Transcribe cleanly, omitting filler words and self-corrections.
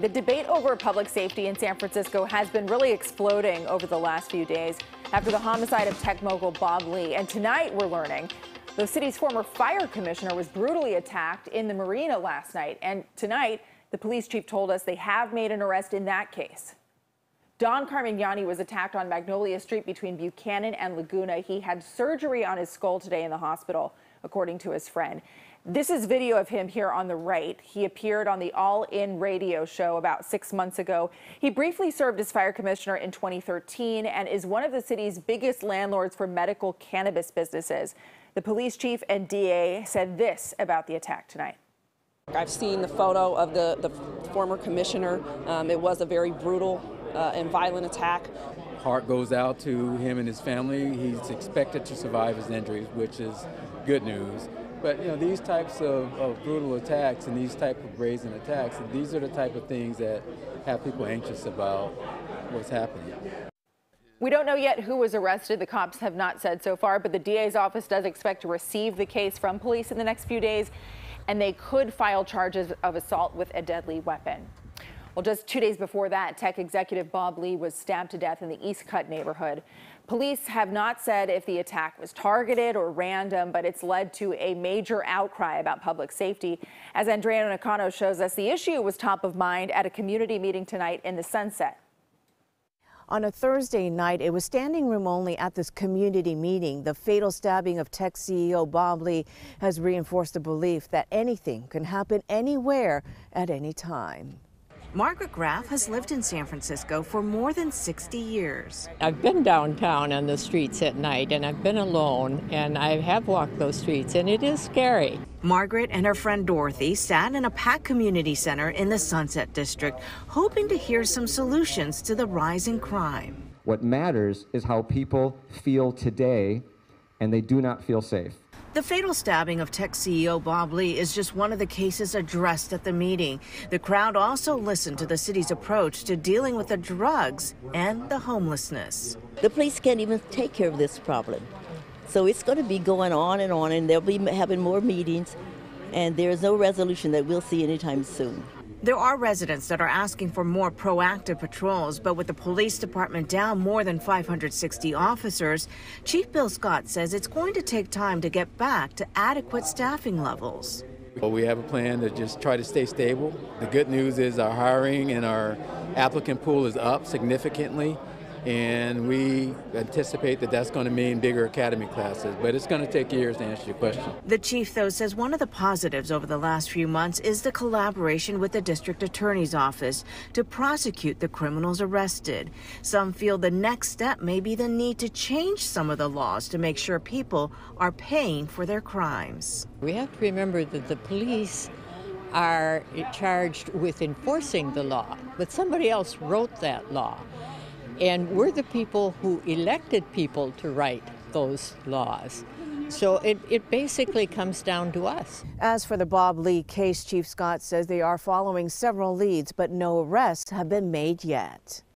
The debate over public safety in San Francisco has been really exploding over the last few days after the homicide of tech mogul Bob Lee. And tonight we're learning the city's former fire commissioner was brutally attacked in the marina last night. And tonight the police chief told us they have made an arrest in that case. Don Carmignani was attacked on Magnolia Street between Buchanan and Laguna. He had surgery on his skull today in the hospital, according to his friend. This is video of him here on the right. He appeared on the All In radio show about 6 months ago. He briefly served as fire commissioner in 2013 and is one of the city's biggest landlords for medical cannabis businesses. The police chief and DA said this about the attack tonight. I've seen the photo of the former commissioner. It was a very brutal and violent attack. Heart goes out to him and his family. He's expected to survive his injuries, which is good news. But you know, these types of brutal attacks and these type of brazen attacks, these are the type of things that have people anxious about what's happening. We don't know yet who was arrested. The cops have not said so far, but the DA's office does expect to receive the case from police in the next few days, and they could file charges of assault with a deadly weapon. Well, just 2 days before that, tech executive Bob Lee was stabbed to death in the East Cut neighborhood. Police have not said if the attack was targeted or random, but it's led to a major outcry about public safety. As Andrea Nakano shows us, the issue was top of mind at a community meeting tonight in the Sunset. On a Thursday night, it was standing room only at this community meeting. The fatal stabbing of tech CEO Bob Lee has reinforced the belief that anything can happen anywhere at any time. Margaret Graff has lived in San Francisco for more than 60 years. I've been downtown on the streets at night, and I've been alone, and I have walked those streets, and it is scary. Margaret and her friend Dorothy sat in a packed community center in the Sunset District, hoping to hear some solutions to the rise in crime. What matters is how people feel today, and they do not feel safe. The fatal stabbing of tech CEO Bob Lee is just one of the cases addressed at the meeting. The crowd also listened to the city's approach to dealing with the drugs and the homelessness. The police can't even take care of this problem. So it's going to be going on, and they'll be having more meetings, and there is no resolution that we'll see anytime soon. There are residents that are asking for more proactive patrols, but with the police department down more than 560 officers, Chief Bill Scott says it's going to take time to get back to adequate staffing levels. Well, we have a plan to just try to stay stable. The good news is our hiring and our applicant pool is up significantly, and we anticipate that that's going to mean bigger academy classes, but it's going to take years to answer your question. The chief, though, says one of the positives over the last few months is the collaboration with the district attorney's office to prosecute the criminals arrested. Some feel the next step may be the need to change some of the laws to make sure people are paying for their crimes. We have to remember that the police are charged with enforcing the law, but somebody else wrote that law. And we're the people who elected people to write those laws. So it basically comes down to us. As for the Bob Lee case, Chief Scott says they are following several leads, but no arrests have been made yet.